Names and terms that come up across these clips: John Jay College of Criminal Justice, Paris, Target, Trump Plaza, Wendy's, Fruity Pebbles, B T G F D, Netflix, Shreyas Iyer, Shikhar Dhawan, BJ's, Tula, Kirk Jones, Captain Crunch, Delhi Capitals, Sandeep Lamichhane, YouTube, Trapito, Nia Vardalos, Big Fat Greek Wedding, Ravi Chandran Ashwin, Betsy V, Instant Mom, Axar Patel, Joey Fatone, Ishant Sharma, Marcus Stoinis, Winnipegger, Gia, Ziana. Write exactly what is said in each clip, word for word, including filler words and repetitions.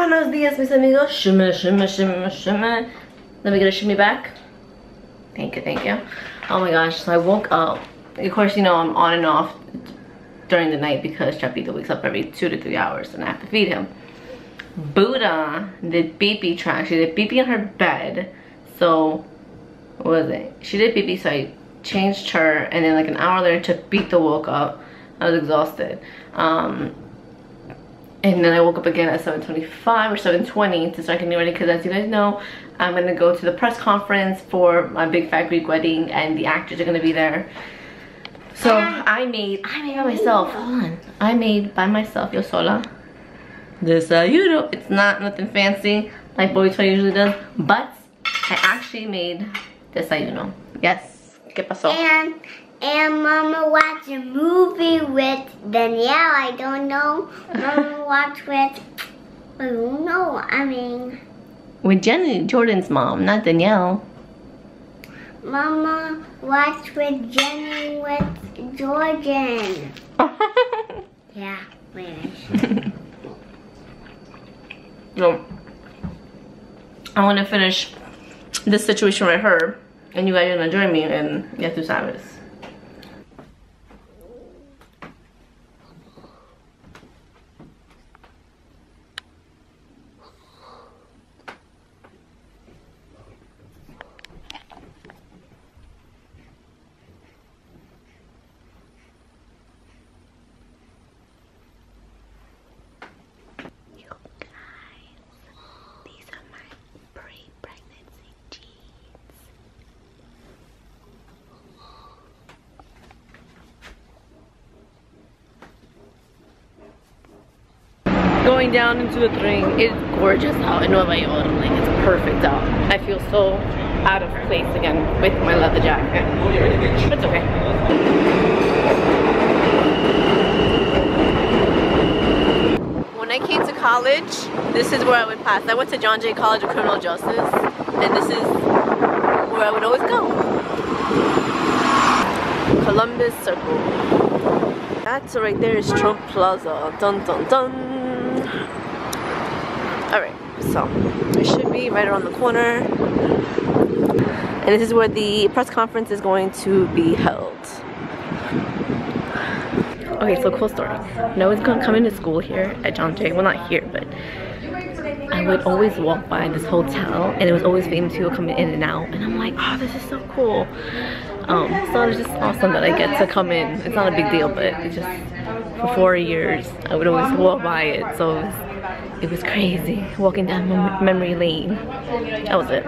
Buenos dias, mis amigos. Shimmy, shimmy, shimmy, shimmy. Let me get a shimmy back. Thank you, thank you. Oh my gosh, so I woke up. Of course, you know, I'm on and off during the night because Chapita wakes up every two to three hours and I have to feed him. Buddha did pee-pee trash. She did pee-pee on her bed. So, what was it? She did pee-pee, so I changed her. And then like an hour later, Chapita woke up. I was exhausted. Um... And then I woke up again at seven twenty-five or seven twenty to start getting ready because, as you guys know, I'm going to go to the press conference for my Big Fat Greek Wedding and the actors are going to be there. So I made, I made by myself, hold on. I made by myself, yo sola. This, uh, you know, it's not nothing fancy like BOYTOY usually does, but I actually made this, you know. Yes, ¿qué pasó? And, and Mama watched a movie with Danielle, I don't know. Mama watched with, I don't know, I mean. With Jenny, Jordan's mom, not Danielle. Mama watched with Jenny with Jordan. Yeah, maybe. So, I want to finish this situation with her, and you guys are going to join me and get through service. Going down into the train, it's gorgeous out in Nueva York, like it's perfect out. I feel so out of place again with my leather jacket. It's okay. When I came to college, this is where I would pass. I went to John Jay College of Criminal Justice, and this is where I would always go. Columbus Circle. That right there is Trump Plaza. Dun dun dun. Alright, so it should be right around the corner. And this is where the press conference is going to be held. Okay, so cool story. When I was coming to school here at John Jay, well not here, but I would always walk by this hotel and it was always famous people coming in and out. And I'm like, oh, this is so cool. Um, so it's just awesome that I get to come in. It's not a big deal, but it's just for four years, I would always walk by it. So it was, It was crazy, walking down mem memory lane. That was it.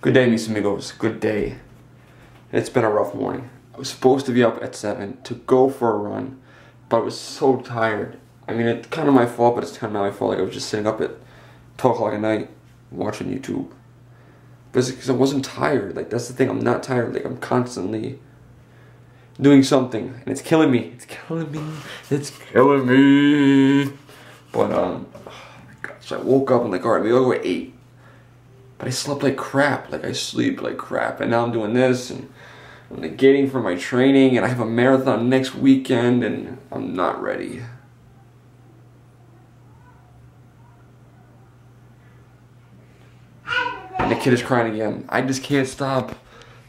Good day, mis amigos. Good day. It's been a rough morning. I was supposed to be up at seven to go for a run, but I was so tired. I mean, it's kind of my fault, but it's kind of my fault. Like, I was just sitting up at twelve o'clock at night watching YouTube. But it's because I wasn't tired. Like, that's the thing. I'm not tired. Like, I'm constantly doing something, and it's killing me. It's killing me. It's killing me. But, um, oh my gosh, so I woke up and like, alright, maybe I'll go at eight. But I slept like crap, like I sleep like crap. And now I'm doing this, and I'm negating for my training, and I have a marathon next weekend, and I'm not ready. And the kid is crying again. I just can't stop.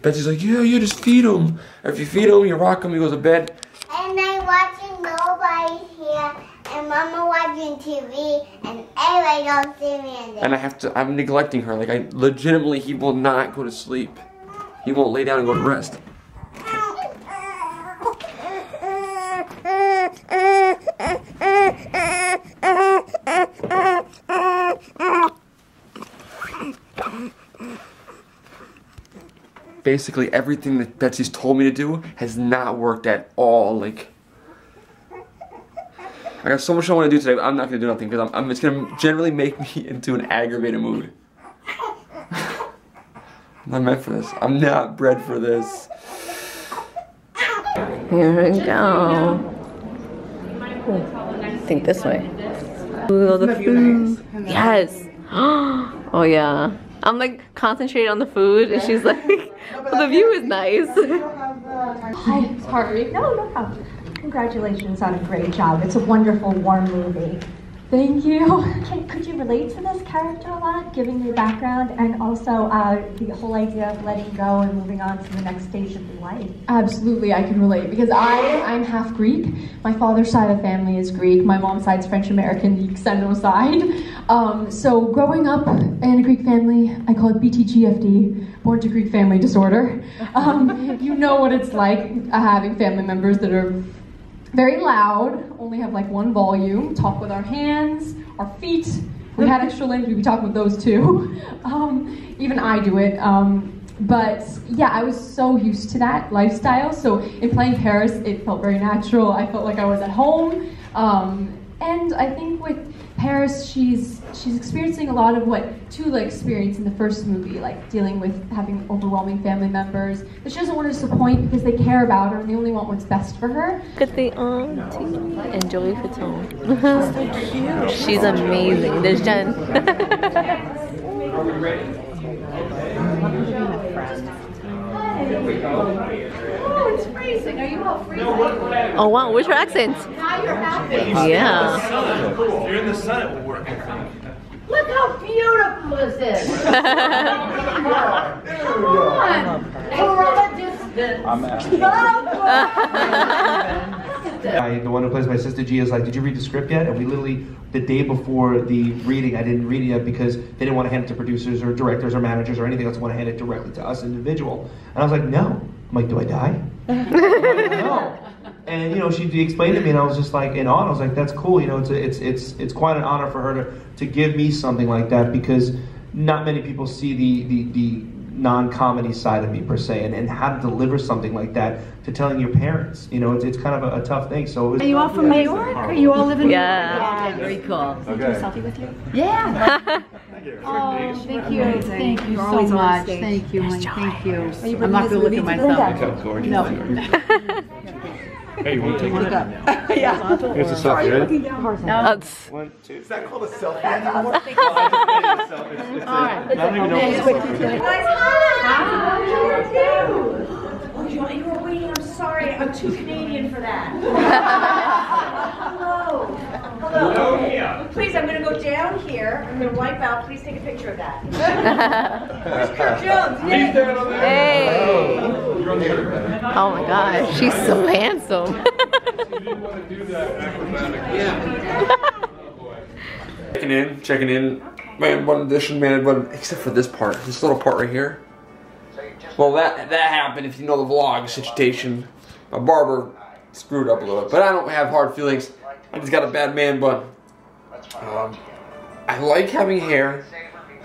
Betsy's like, yeah, you just feed him. Or if you feed him, you rock him, he goes to bed. And I'm watching nobody here. And Mama watching T V, and everybody don't see me in there. And I have to, I'm neglecting her. Like, I legitimately, he will not go to sleep. He won't lay down and go to rest. Basically, everything that Betsy's told me to do has not worked at all. Like, I got so much I want to do today, but I'm not going to do nothing because I'm, I'm, it's going to generally make me into an aggravated mood. I'm not meant for this. I'm not bred for this. Here we go. Ooh, I think this way. Ooh, all the food. Yes. Oh, yeah. I'm like concentrated on the food, and she's like, well, the view is nice. Hi, sorry. No, no problem. Congratulations on a great job. It's a wonderful, warm movie. Thank you. Can, could you relate to this character a lot, given your background and also uh, the whole idea of letting go and moving on to the next stage of your life? Absolutely, I can relate because I, I'm half Greek. My father's side of the family is Greek. My mom's side's French-American, the extendo side. Um, so growing up in a Greek family, I call it B T G F D, born to Greek family disorder. Um, you know what it's like uh, having family members that are very loud, only have like one volume, talk with our hands, our feet. If we had extra limbs, we'd be talking with those too. Um, even I do it. Um, but yeah, I was so used to that lifestyle. So in playing Paris, it felt very natural. I felt like I was at home. Um, and I think with Paris, she's she's experiencing a lot of what Tula experienced in the first movie, like dealing with having overwhelming family members that she doesn't want to disappoint because they care about her and they only want what's best for her. Look at the auntie and Joey Fatone. So cute. She's amazing. There's Jen. Are we ready? Oh, it's freezing. Are you all freezing? Oh wow, where's your accent? Now you're happy. Yeah. You're in the sun, it will work. Look how beautiful this is. Come on. From a distance. I'm I, the one who plays my sister Gia is like, did you read the script yet? And we literally, the day before the reading, I didn't read it yet because they didn't want to hand it to producers or directors or managers or anything else. They want to hand it directly to us individual. And I was like, no. I'm like, do I die? I'm like, no. And you know, she explained to me, and I was just like in awe. I was like, that's cool. You know, it's a, it's it's it's quite an honor for her to to give me something like that because not many people see the the the non-comedy side of me per se, and, and how to deliver something like that to telling your parents. You know, it's, it's kind of a, a tough thing. So, are you all from New York? Are you all living? Yeah, yeah, very cool. Can I do a selfie with you? Yeah. Thank you. Oh, thank you. Thank you so much. Thank you. Thank you. I'm not going to look at myself. Look how gorgeous. No. Hey, you want to take it up? Yeah. Here's a selfie, right? No. One, two. Is that called a selfie anymore? I don't even know what it's called. Hi! Oh, you were waiting. I'm sorry. I'm too Canadian for that. Hello. Hello. Hello. Please, I'm going to go down here. I'm going to wipe out. Please take a picture of that. Where's Kirk Jones? Hey. Oh my gosh, she's so handsome. Checking in, checking in. Man, one edition, man, one, except for this part, this little part right here. Well, that that happened, if you know the vlog situation. My barber screwed up a little bit, but I don't have hard feelings. I just got a bad man bun. Um, I like having hair.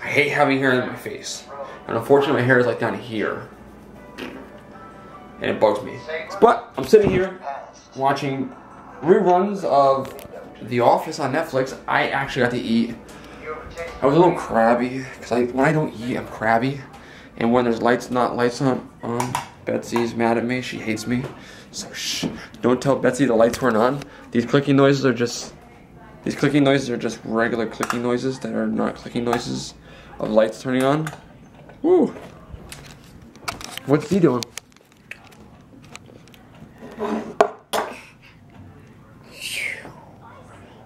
I hate having hair in my face. And unfortunately, my hair is like down here. And it bugs me. But I'm sitting here watching reruns of The Office on Netflix. I actually got to eat. I was a little crabby because I, when I don't eat, I'm crabby. And when there's lights, not lights on, um, Betsy's mad at me. She hates me. So shh, don't tell Betsy the lights weren't on. These clicking noises are just these clicking noises are just regular clicking noises that are not clicking noises of lights turning on. Woo! What's he doing?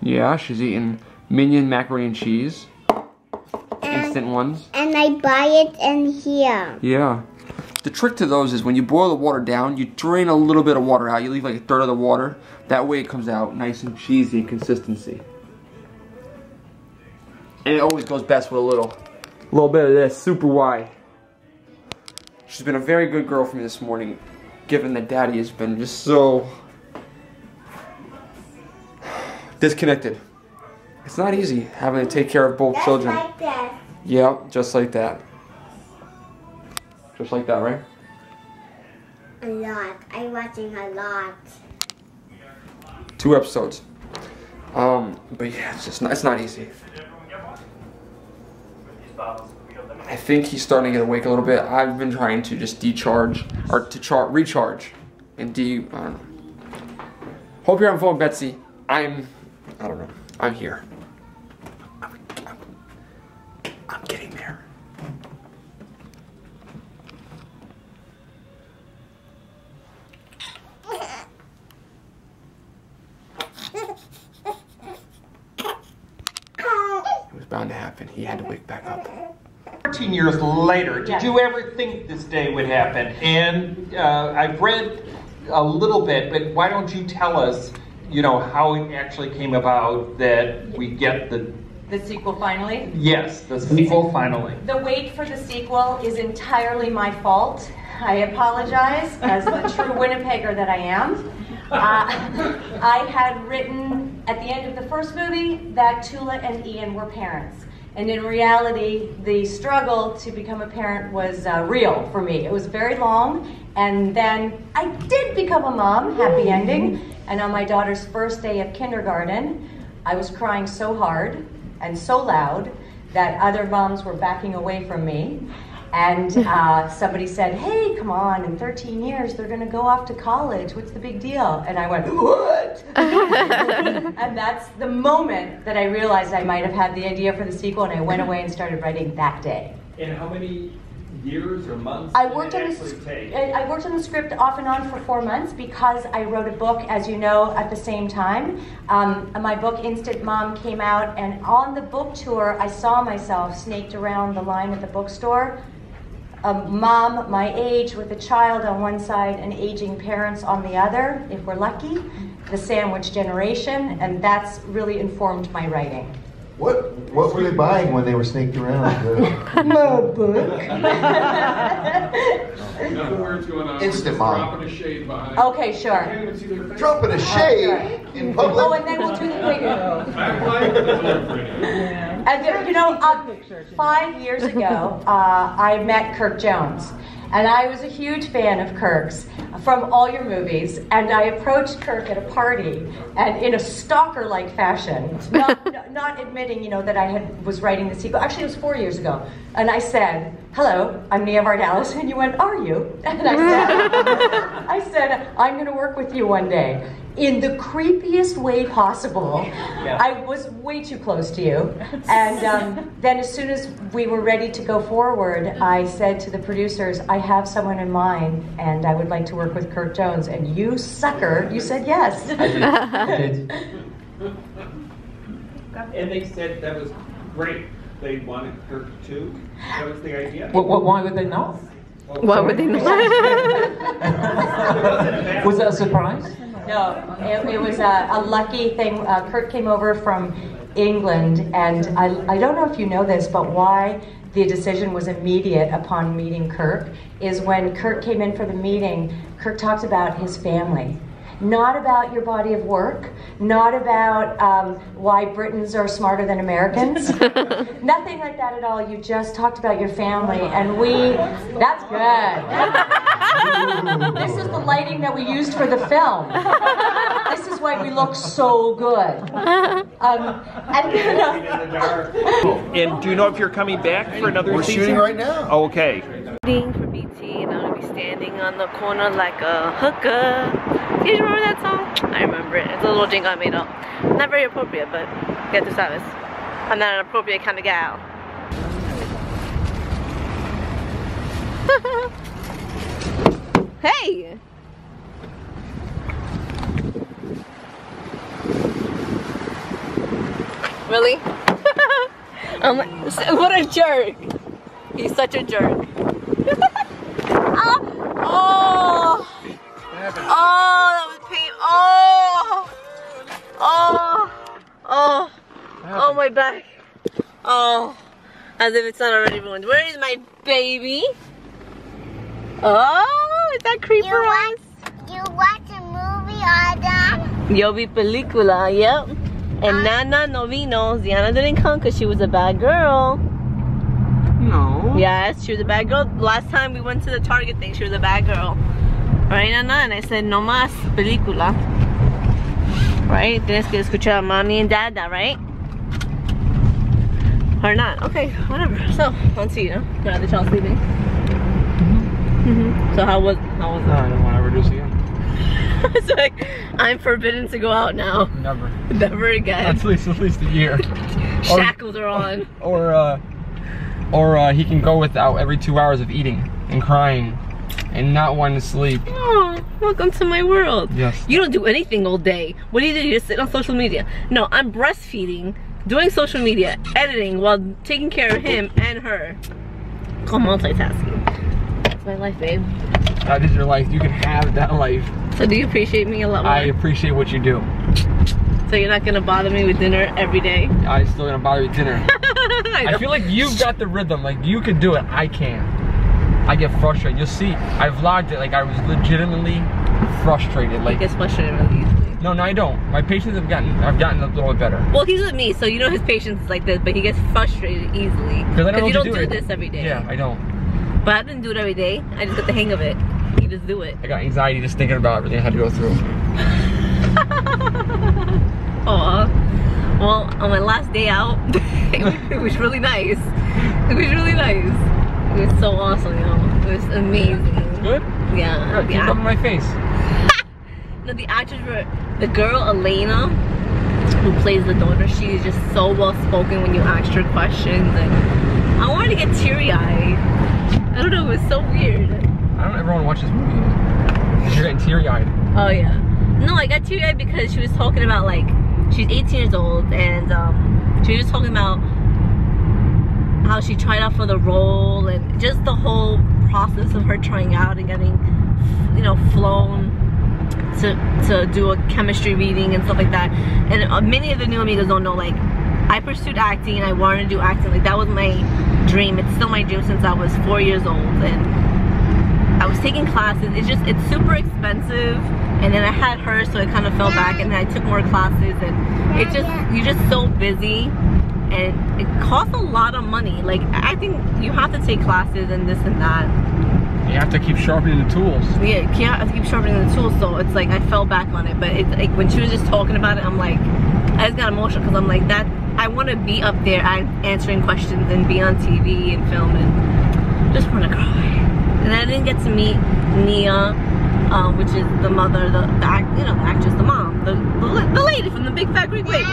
Yeah, she's eating Minion macaroni and cheese. And, instant ones. And I buy it in here. Yeah. The trick to those is when you boil the water down, you drain a little bit of water out. You leave like a third of the water. That way it comes out nice and cheesy in consistency. And it always goes best with a little, little bit of this super wide. She's been a very good girl for me this morning, given that Daddy has been just so disconnected. It's not easy having to take care of both just children. Just like that. Yeah, just like that. Just like that, right? A lot. I'm watching a lot. Two episodes. Um, but yeah, it's just not, it's not easy. I think he's starting to get awake a little bit. I've been trying to just decharge, or to char recharge, and de, I don't know. Hope you're on phone, Betsy. I'm. I don't know. I'm here. I'm, I'm, I'm getting there. bound to happen. He had to wake back up. fourteen years later, did yes. you ever think this day would happen? And uh, I've read a little bit, but why don't you tell us, you know, how it actually came about that we get the... The sequel finally? Yes, the sequel finally. The wait for the sequel is entirely my fault. I apologize, as a true Winnipegger that I am. Uh, I had written at the end of the first movie that Tula and Ian were parents. And in reality, the struggle to become a parent was uh, real for me. It was very long, and then I did become a mom, happy ending. And on my daughter's first day of kindergarten, I was crying so hard and so loud that other moms were backing away from me. And uh, somebody said, hey, come on, in thirteen years, they're gonna go off to college. What's the big deal? And I went, what? And that's the moment that I realized I might have had the idea for the sequel, and I went away and started writing that day. And how many years or months I worked did it actually take? I worked on the script off and on for four months because I wrote a book, as you know, at the same time. Um, my book, Instant Mom, came out, and on the book tour, I saw myself snaked around the line at the bookstore. A mom my age with a child on one side and aging parents on the other, if we're lucky, the sandwich generation, and that's really informed my writing. What what were they buying when they were snaked around? My book. In other words, going on, Instant Mom. Dropping a shade behind. Okay, sure. Dropping a shade oh, sure. in public. Oh, and then we'll do the figure. And there, you know, uh, five years ago, uh, I met Kirk Jones, and I was a huge fan of Kirk's from all your movies. And I approached Kirk at a party, and in a stalker-like fashion, not, not admitting, you know, that I had was writing the sequel. Actually, it was four years ago, and I said, "Hello, I'm Nia Vardalos," and you went, "Are you?" And I said, "I said I'm going to work with you one day." In the creepiest way possible. Yeah. I was way too close to you. And um, then as soon as we were ready to go forward, I said to the producers, I have someone in mind, and I would like to work with Kirk Jones. And you sucker, you said yes. I did. I did. And they said that was great. They wanted Kirk too. That was the idea. What, what, why would they not? Well, why would they not? Was that a surprise? No, it, it was a, a lucky thing. Uh, Kirk came over from England, and I, I don't know if you know this, but why the decision was immediate upon meeting Kirk is when Kirk came in for the meeting, Kirk talked about his family. Not about your body of work, not about um, why Britons are smarter than Americans. Nothing like that at all. You just talked about your family, and we, that's good. This is the lighting that we used for the film. This is why we look so good. Um, and, you know, and do you know if you're coming back for another We're season? We're shooting right now. Oh, okay. For B T, and I'm going to be standing on the corner like a hooker. Do you remember that song? I remember it. It's a little jingle I made up. Not very appropriate, but get to service. I'm not an appropriate kind of gal. Hey! Really? I'm like, what a jerk! He's such a jerk. Ah, oh! Oh, that was pain. Oh, oh, oh, oh, my back. Oh, as if it's not already ruined. Where is my baby? Oh, is that creeper? You watch, you watch a movie all day? Yo vi película, yep. And um, Nana no vino. Ziana didn't come because she was a bad girl. No. Yes, she was a bad girl. Last time we went to the Target thing, she was a bad girl. Right, Nana? And I said, no más película. Right? Tienes que escuchar a mommy and dada, right? Or not. Okay, whatever. So, let's see, you know? Now the child's leaving. Mm-hmm. Mm-hmm. So, how was how was that? I don't want to ever do see him. It's like, I'm forbidden to go out now. Never. Never again. At least, at least a year. Shackles or, are on. Or, uh, or uh, he can go without every two hours of eating and crying. and not want to sleep. Oh, welcome to my world. Yes. You don't do anything all day. What do you do? You just sit on social media. No, I'm breastfeeding, doing social media, editing while taking care of him and her. Call multitasking. That's my life, babe. That is your life. You can have that life. So do you appreciate me a lot more? I appreciate what you do. So you're not gonna bother me with dinner every day? I'm still gonna bother you with dinner. I, I feel like you've got the rhythm. Like, you can do it. I can't. I get frustrated. You'll see. I vlogged it. Like, I was legitimately frustrated. Like, he gets frustrated really easily. No, no, I don't. My patience have gotten. I've gotten a little bit better. Well, he's with me, so you know his patience is like this. But he gets frustrated easily. Because I don't, you don't do, do this every day. Yeah, I don't. But I didn't do it every day. I just got the hang of it. You just do it. I got anxiety just thinking about everything I had to go through. Aw. Well, on my last day out, it was really nice. It was really nice. It was so awesome, you know. It was amazing. Good? Yeah. Good. Keep up in my face. No, the actors were, the girl, Elena, who plays the daughter, she is just so well spoken when you ask her questions. And I wanted to get teary-eyed. I don't know, it was so weird. I don't ever want to watch this movie. You're getting teary-eyed. Oh, yeah. No, I got teary-eyed because she was talking about, like, she's eighteen years old, and um, she was talking about how she tried out for the role and just the whole process of her trying out and getting, you know, flown to to do a chemistry reading and stuff like that. And uh, many of the new amigos don't know, like, I pursued acting and I wanted to do acting. Like, that was my dream. It's still my dream since I was four years old. And I was taking classes. It's just, it's super expensive, and then I had her, so it kind of fell back, and then I took more classes, and it just, you're just so busy, and it costs a lot of money. Like, I think you have to take classes and this and that. You have to keep sharpening the tools. Yeah, you have to keep sharpening the tools, so it's like I fell back on it. But it's like when she was just talking about it, I'm like, I just got emotional because I'm like, that I want to be up there answering questions and be on T V and film, and just want to cry. And I didn't get to meet Nia, uh, which is the mother, the, the act, you know, the actress, the mom, the, the, the lady from the Big Fat Greek Wedding.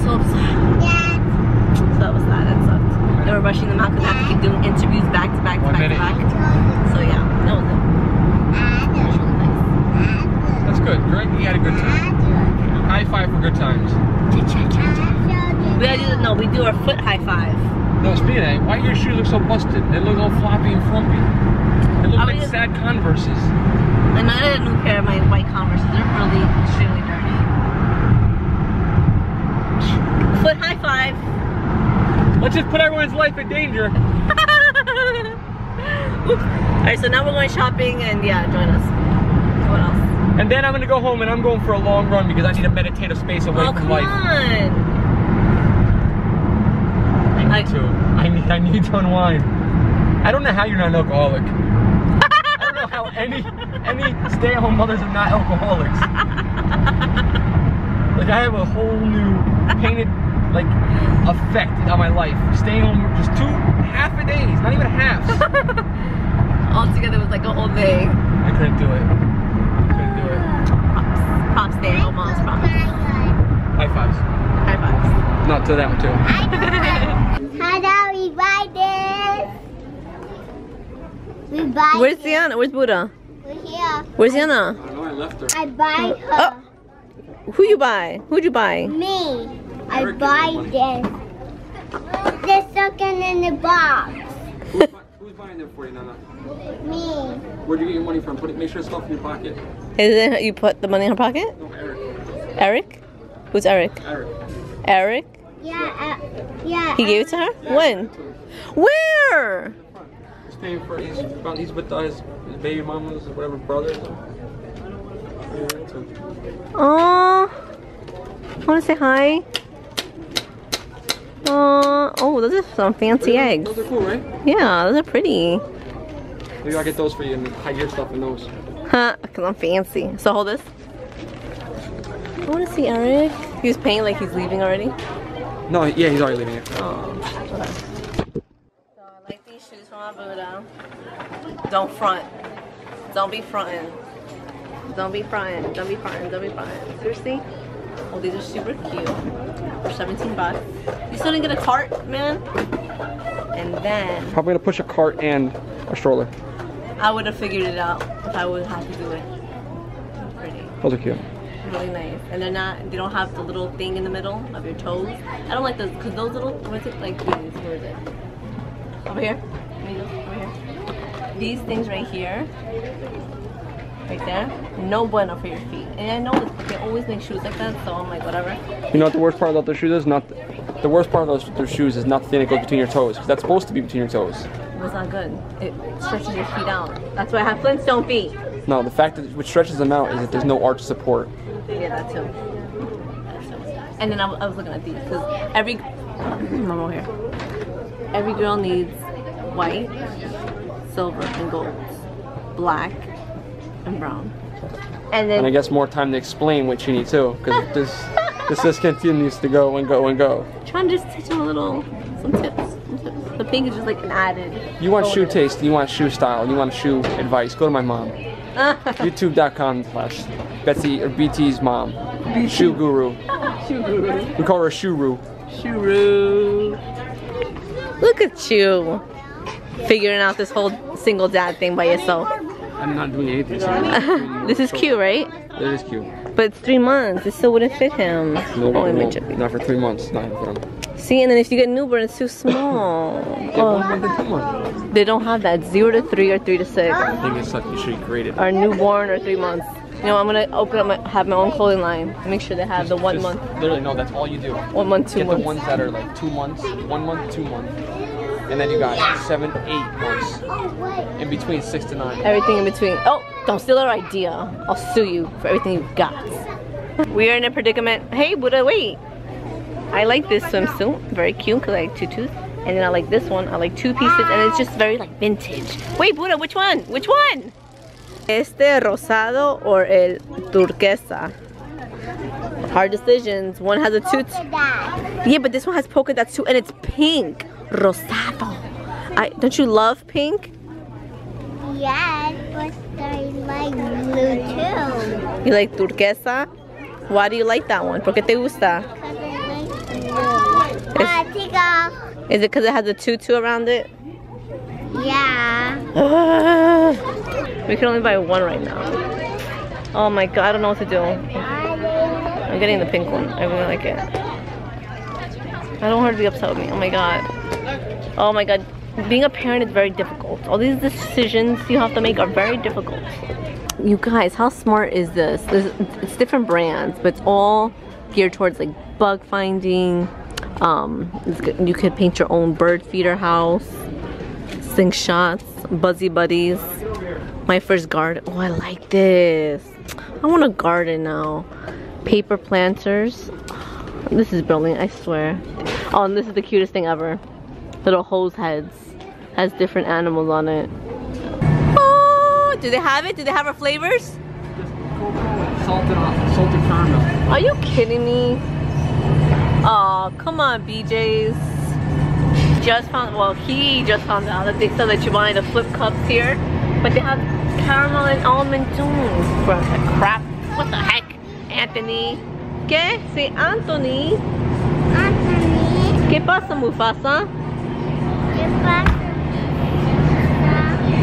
So upset. Dad. So that was sad. That sucked. They were rushing them out because I have to keep doing interviews back to back to back to back. So yeah, that was it. It was really nice. That's good. Greg, you had a good time. High five for good times. We gotta do, no, we do our foot high five. No, speaking of that, why do your shoes look so busted? They look all floppy and frumpy. They look like sad Converses. And I had a new pair of my white Converses. They're really extremely dirty. Foot high five. Let's just put everyone's life in danger. Alright, so now we're going shopping, and yeah, join us. What else? And then I'm going to go home, and I'm going for a long run because I need a meditative space away oh, from life. Come on. I, to. I need I need to unwind. I don't know how you're not an alcoholic. I don't know how any any stay-at-home mothers are not alcoholics. Like, I have a whole new painted like effect on my life. Staying home just two half a days, not even halves. Altogether it was like a whole day. I couldn't do it. I couldn't do it. Pop stay-at-home moms promise. High fives. High fives. Not to that one too. How do we buy this? We buy Where's this. Ziana? Where's Buddha? We're here. Where's I, Ziana? I know I left her. I buy her. Oh. Who you buy? Who'd you buy? Me. I Eric buy this. They're sucking in the box. Who's, who's buying them for you, Nana? Me. Where'd you get your money from? Put it, make sure it's stuffed in your pocket. Is it you put the money in her pocket? No, Eric. Eric? Who's Eric? Eric. Eric? Yeah, uh, yeah. He uh, gave it to her? Yeah. When? Where? He's paying for he's, he's with his baby mama's or whatever brother. Aww. I want to say hi. Aww. Oh, those are some fancy those, eggs. Those are cool, right? Yeah, those are pretty. Maybe I'll get those for you and hide your stuff in those. Huh, because I'm fancy. So hold this. I want to see Eric. He was paying like he's leaving already. No, yeah, he's already leaving it. Oh, okay. So I like these shoes from my Buddha. Don't front. Don't be fronting. Don't be fronting. Don't be fronting. Don't be fronting. Seriously? Oh, these are super cute. For seventeen bucks. You still didn't get a cart, man? And then... Probably gonna push a cart and a stroller. I would have figured it out if I would have to do it. Pretty. Those are cute. Really nice. And they're not, they don't have the little thing in the middle of your toes. I don't like those, because those little, what's it like these? Where is it? Over here? Over here. These things right here. Right there. No bueno for your feet. And I know they always make shoes like that, so I'm like, whatever. You know what the worst part about their shoes is? Not, the worst part about their shoes is not the thing that goes between your toes, because that's supposed to be between your toes. It's not good. It stretches your feet out. That's why I have Flintstone feet. No, the fact that what stretches them out is that there's no arch support. Yeah, that too. And then I, I was looking at these because every normal here. Every girl needs white, silver, and gold, black, and brown. And then and I guess more time to explain what you need too, because this this this continues to go and go and go. Trying to just teach them a little some tips. The pink is just like an added. You want shoe taste, you want shoe style, you want shoe advice, go to my mom. YouTube.com slash Betsy or B T's mom. Shoe guru. Shoe guru. We call her Shuru. Shuru. Look at you. Figuring out this whole single dad thing by yourself. I'm not doing anything. This is cute, right? It is cute. But it's three months. It still wouldn't fit him. No, oh, no, not for three months. Not for him. See, and then if you get newborn, it's too small. Oh. They don't have that. Zero to three or three to six. I think it's like you should grade it. Or newborn or three months. You know, I'm gonna open up my have my own clothing line. Make sure they have just, the one month. Literally, no. That's all you do. One month, two get months. Get the ones that are like two months, one month, two months, and then you got seven, eight months in between, six to nine. Everything in between. Oh, don't steal our idea. I'll sue you for everything you've got. We are in a predicament. Hey, Buddha, wait. I like this swimsuit, very cute because I like tutus. And then I like this one, I like two pieces and it's just very like vintage. Wait, Buddha, which one? Which one? Este rosado or el turquesa. Hard decisions, one has a tutu. Yeah, but this one has polka dots too and it's pink. Rosado. I, don't you love pink? Yeah, but I like blue too. You like turquesa? Why do you like that one? ¿Por qué te gusta? Is, is it because it has a tutu around it? Yeah. Uh, we can only buy one right now. Oh my god, I don't know what to do. I'm getting the pink one. I really like it. I don't want her to be upset with me. Oh my god. Oh my god. Being a parent is very difficult. All these decisions you have to make are very difficult. You guys, how smart is this? this it's different brands, but it's all geared towards like bug finding. Um, you could paint your own bird feeder house, sing shots, buzzy buddies. My first garden. Oh, I like this. I want a garden now. Paper planters. This is brilliant, I swear. Oh, and this is the cutest thing ever. Little hose heads. Has different animals on it. Oh, do they have it? Do they have our flavors? Just cocoa and salted, salted caramel. Are you kidding me? Oh, come on, B J's. Just found, well, he just found out that they said that you wanted to flip cups here, but they have caramel and almond tunes. What the crap? What the heck, Anthony? ¿Qué? Say Anthony. Anthony. ¿Qué pasa, Mufasa? ¿Qué pasa,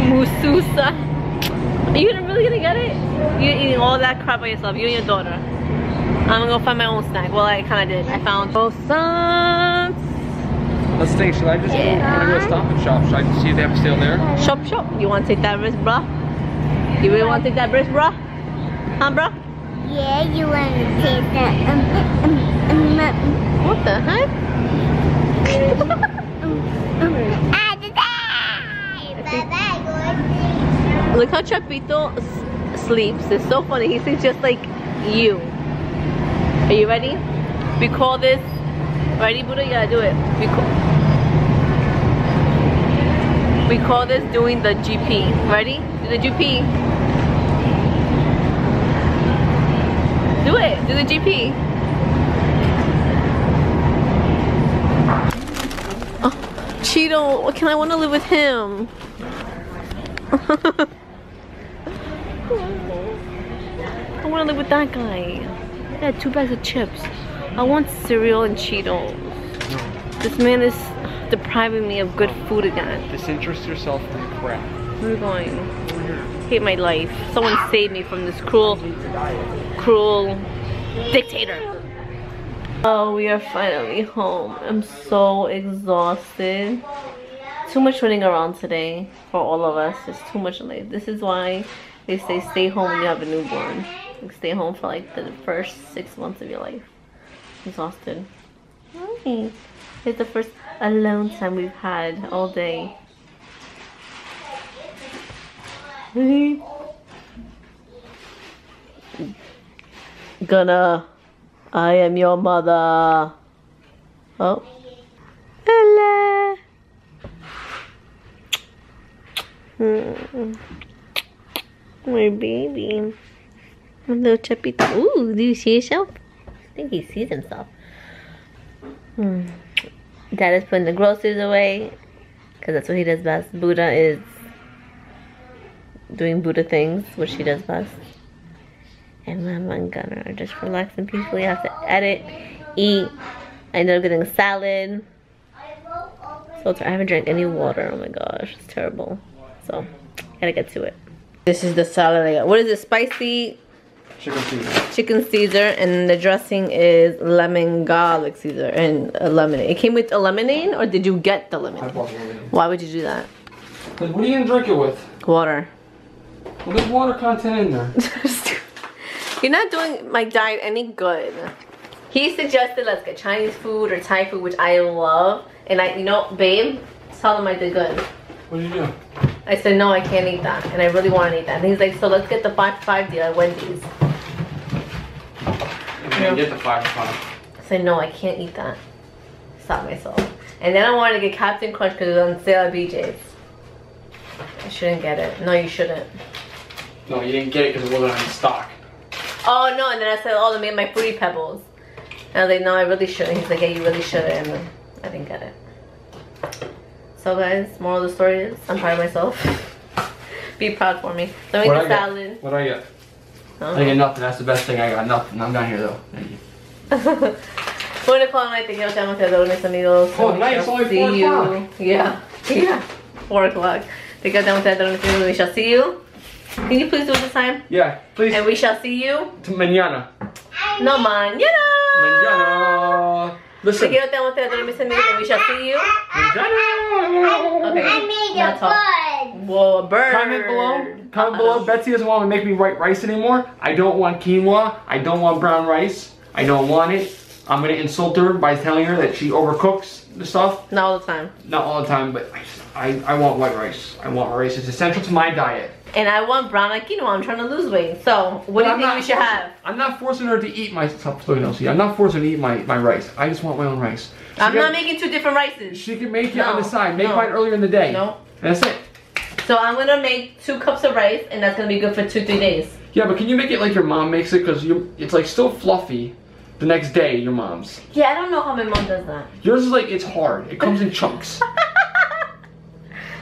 Mususa? Mususa. Are you really gonna get it? You're eating all that crap by yourself, you and your daughter. I'm gonna go find my own snack. Well, I kind of did. I found both some. Let's think. Should I just go, yeah. go Stop and Shop? Should I just see if they have a sale there? Shop, shop. You want to take that risk, bruh? You really want to take that risk, bruh? Huh, bruh? Yeah, you want to take that. Um, um, um, um. What the heck? Look how Trapito s sleeps. It's so funny. He sleeps just like you. Are you ready? We call this... Ready, Buddha? Yeah, do it. We call, we call this doing the G P. Ready? Do the G P. Do it. Do the G P. Oh, Cheeto, can I want to live with him? I want to live with that guy. Yeah, two bags of chips. I want cereal and Cheetos. No. This man is depriving me of good food again. Disinterest yourself from crap. Where are we going? hate my life. Someone save me from this cruel, cruel dictator. Oh, we are finally home. I'm so exhausted. Too much running around today for all of us. It's too much life. This is why they say stay home when you have a newborn. Like, stay home for like the first six months of your life. Exhausted. Hi. It's the first alone time we've had all day. Gonna, I am your mother. Oh. Hello. Mm. My baby. My little Chapita. Ooh, do you see yourself? I think he sees himself. Hmm. Dad is putting the groceries away, because that's what he does best. Buddha is doing Buddha things, which he does best. And Mama and Gunnar are just relaxing peacefully. I have to edit, eat. I ended up getting a salad. So I haven't drank any water. Oh my gosh, it's terrible. So, gotta get to it. This is the salad I got. What is it? Spicy? Chicken Caesar. Chicken Caesar, and the dressing is lemon garlic Caesar and a lemonade. It came with a lemonade, or did you get the lemonade? I bought lemonade. Why would you do that? Because what are you gonna drink it with? Water. Well, there's water content in there. You're not doing my diet any good. He suggested let's get Chinese food or Thai food, which I love. And I, you know, babe, tell him I did good. What did you do? I said no, I can't eat that, and I really want to eat that. And he's like, so let's get the five for five deal at Wendy's. Yeah. Get the five for five. I said no, I can't eat that. Stop myself. And then I wanted to get Captain Crunch because it was on sale at B J's. I shouldn't get it. No, you shouldn't. No, you didn't get it because it wasn't in stock. Oh no, and then I said, oh, they made my Fruity Pebbles. And I was like, no, I really shouldn't. He's like, yeah, you really shouldn't. And I didn't get it. So guys, moral of the story is I'm proud of myself. Be proud for me. Let me get salad. What do I get? Huh? I get nothing. That's the best thing I got. Nothing. I'm down here though. Thank you. We're gonna call it night. Thank you for coming to Dones Amigos. Oh, nice. Only four o'clock. Yeah. Yeah. Four o'clock. Thank you for coming to Dones Amigos. We shall see you. Can you please do it this time? Yeah, please. And we shall see you. To mañana. No, mañana. Mañana. Listen. Te quiero, te amo, mis amigos, and we shall see you. Okay. I made a bird. Whoa, a bird. Comment below. Comment below. Betsy doesn't want to make me white rice anymore. I don't want quinoa. I don't want brown rice. I don't want it. I'm gonna insult her by telling her that she overcooks the stuff. Not all the time. Not all the time, but I, just, I, I want white rice. I want rice. It's essential to my diet. And I want brown like quinoa. I'm trying to lose weight. So, what do you think we should have? I'm not forcing her to eat my stuff. I'm not forcing her to eat my, my rice. I just want my own rice. I'm not making two different rices. She can make it on the side. Make mine earlier in the day. No. And that's it. So, I'm going to make two cups of rice, and that's going to be good for two, three days. Yeah, but can you make it like your mom makes it? Because it's like still fluffy the next day, your mom's. Yeah, I don't know how my mom does that. Yours is like, it's hard. It comes in chunks.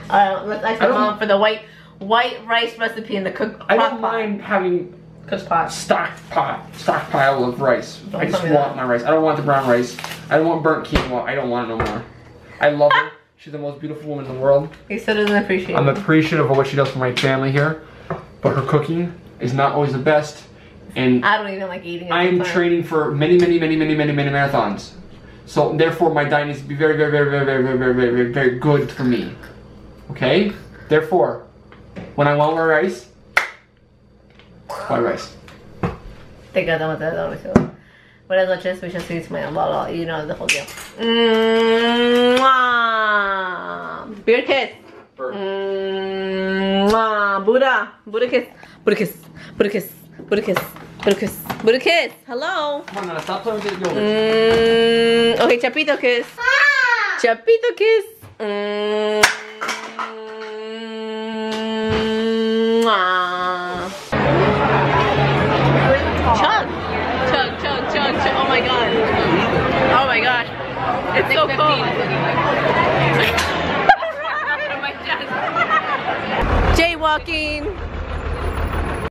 Alright, let's ask my mom for the white... white rice recipe in the cook pot. I don't mind having cook pot stock pot stockpile of rice. Don't I just want that. My rice. I don't want the brown rice. I don't want burnt quinoa. I don't want it no more. I love her. She's the most beautiful woman in the world. He still doesn't appreciate. I'm appreciative of what she does for my family here, but her cooking is not always the best. And I don't even like eating. I am training for many, many, many, many, many, many marathons. So therefore, my diet needs to be very, very, very, very, very, very, very, very, very, very good for me. Okay. Therefore. When I want my rice, white rice. Thank God I want that. Buenas noches, we shall see you tomorrow. Blah, blah, you know the whole deal. Mwah. Beer kiss. Mwah. Buddha. Buddha kiss. Buddha kiss. Buddha kiss. Buddha kiss. Buddha kiss. Buddha kiss. Hello. Come on, Nana, stop playing with the yogurt. Okay, Chapito kiss. Chapito kiss. Mm. Chug, chug, chug, chug, chug. Oh my god. Oh my gosh. It's so cold. Jaywalking.